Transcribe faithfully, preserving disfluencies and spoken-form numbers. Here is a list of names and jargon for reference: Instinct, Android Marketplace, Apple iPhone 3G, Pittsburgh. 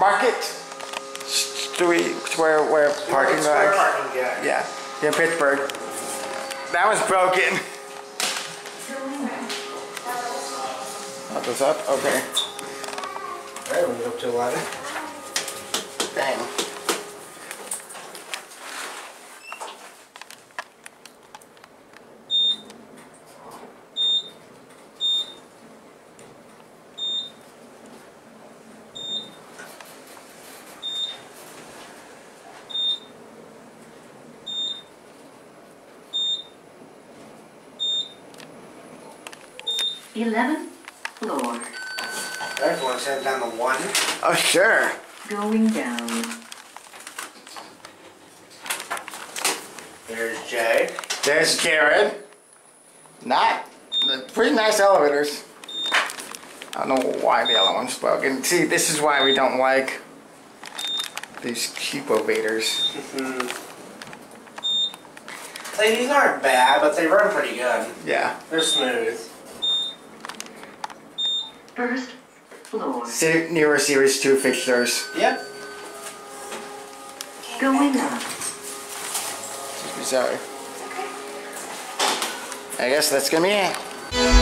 Market Street, where where parking lot. Parking, yeah. Yeah, in Pittsburgh. That was broken. Pop this up. Okay. All right, we'll get up to eleven. Dang. eleventh floor. There's one set down to one. Oh, sure. Going down. There's Jay. There's Jared. Not pretty nice elevators. I don't know why the other one's broken. See, this is why we don't like these cubovators. Like, these aren't bad, but they run pretty good. Yeah. They're smooth. First floor. Sit near series two fixtures. Yep. Going up. Sorry. Okay. I guess that's gonna be it.